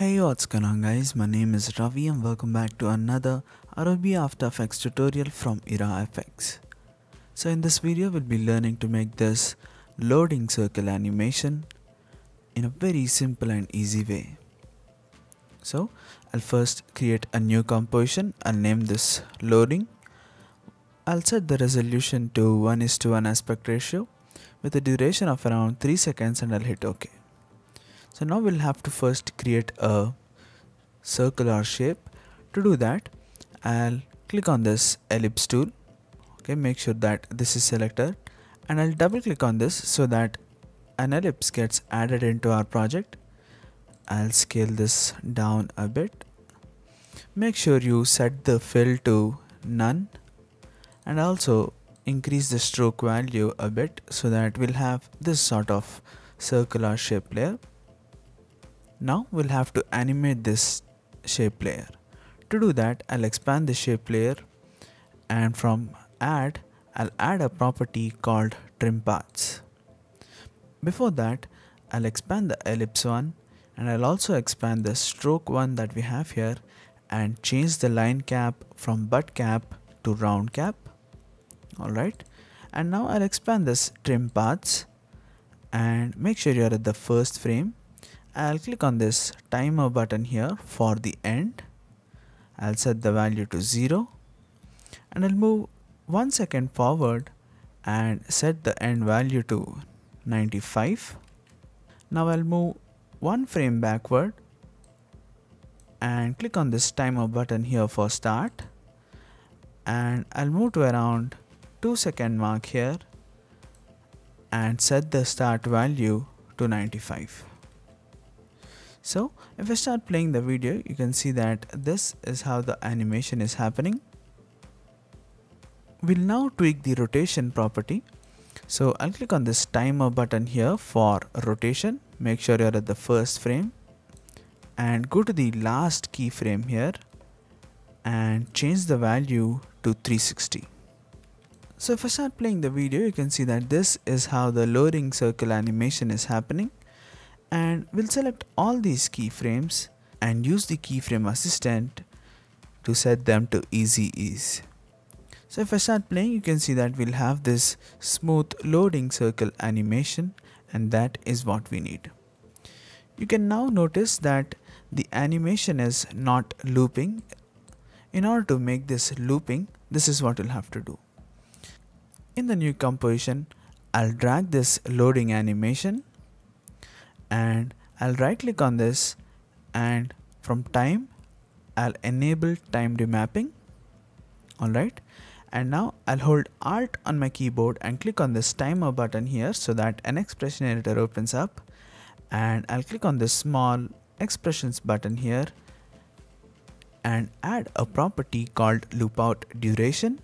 Hey, what's going on guys, my name is Ravi and welcome back to another Adobe After Effects tutorial from EraFX. So in this video we'll be learning to make this loading circle animation in a very simple and easy way. So I'll first create a new composition and name this loading. I'll set the resolution to 1:1 aspect ratio with a duration of around 3 seconds and I'll hit OK. So now we'll have to first create a circle or shape. To do that, I'll click on this ellipse tool. Okay, make sure that this is selected and I'll double click on this so that an ellipse gets added into our project. I'll scale this down a bit. Make sure you set the fill to none and also increase the stroke value a bit so that we'll have this sort of circular shape layer. Now we'll have to animate this shape layer. To do that, I'll expand the shape layer and from add, I'll add a property called Trim Paths. Before that, I'll expand the ellipse one and I'll also expand the stroke one that we have here and change the line cap from butt cap to round cap. Alright, and now I'll expand this Trim Paths and make sure you're at the first frame. I'll click on this timer button here for the end. I'll set the value to 0 and I'll move 1 second forward and set the end value to 95. Now I'll move 1 frame backward and click on this timer button here for start and I'll move to around 2 second mark here and set the start value to 95. So if I start playing the video, you can see that this is how the animation is happening. We'll now tweak the rotation property. So I'll click on this timer button here for rotation. Make sure you're at the first frame and go to the last keyframe here and change the value to 360. So if I start playing the video, you can see that this is how the loading circle animation is happening. And we'll select all these keyframes and use the keyframe assistant to set them to easy ease. So if I start playing, you can see that we'll have this smooth loading circle animation and that is what we need. You can now notice that the animation is not looping. In order to make this looping, this is what you'll have to do. In the new composition, I'll drag this loading animation and I'll right click on this and from time I'll enable time remapping. Alright, and now I'll hold Alt on my keyboard and click on this timer button here so that an expression editor opens up and I'll click on this small expressions button here and add a property called loopout duration.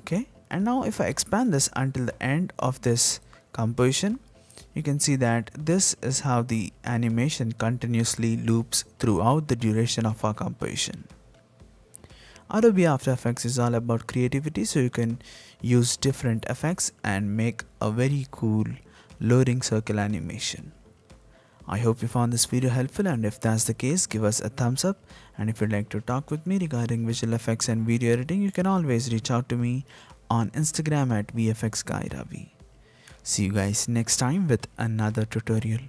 Okay, and now if I expand this until the end of this composition, you can see that this is how the animation continuously loops throughout the duration of our composition. Adobe After Effects is all about creativity, so you can use different effects and make a very cool loading circle animation. I hope you found this video helpful, and if that's the case, give us a thumbs up. And if you'd like to talk with me regarding visual effects and video editing, you can always reach out to me on Instagram at VFXGuyRavi. See you guys next time with another tutorial.